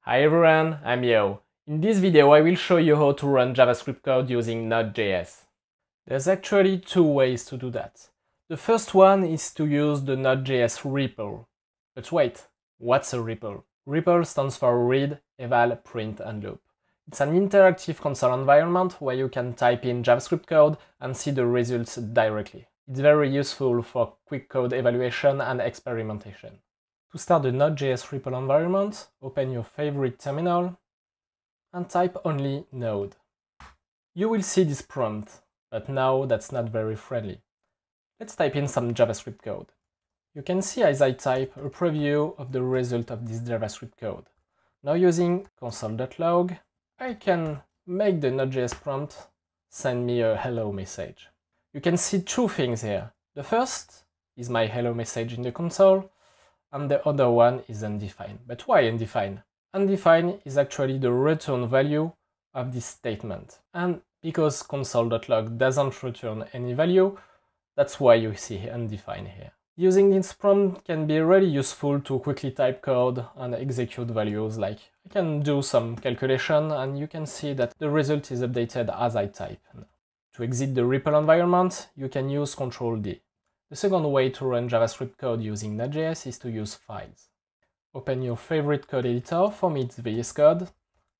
Hi everyone, I'm Yeo. In this video I will show you how to run JavaScript code using Node.js. There's actually two ways to do that. The first one is to use the Node.js REPL. But wait, what's a REPL? REPL stands for Read, Eval, Print and Loop. It's an interactive console environment where you can type in JavaScript code and see the results directly. It's very useful for quick code evaluation and experimentation. To start the Node.js REPL environment, open your favorite terminal and type only Node. You will see this prompt, but now that's not very friendly. Let's type in some JavaScript code. You can see as I type a preview of the result of this JavaScript code. Now using console.log, I can make the Node.js prompt send me a hello message. You can see two things here. The first is my hello message in the console, and the other one is undefined. But why undefined? Undefined is actually the return value of this statement. And because console.log doesn't return any value, that's why you see undefined here. Using this prompt can be really useful to quickly type code and execute values. Like I can do some calculation and you can see that the result is updated as I type. To exit the REPL environment, you can use Ctrl-D. The second way to run JavaScript code using Node.js is to use files. Open your favorite code editor. For me it's VS Code.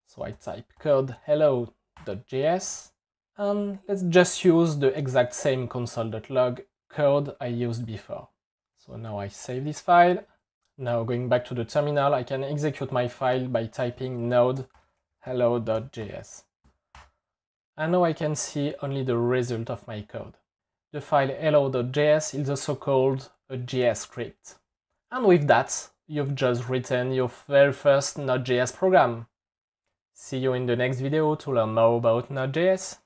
So I type code hello.js and let's just use the exact same console.log code I used before. So now I save this file. Now going back to the terminal, I can execute my file by typing node hello.js. And now I can see only the result of my code. The file hello.js is also called a JS script. And with that, you've just written your very first Node.js program. See you in the next video to learn more about Node.js.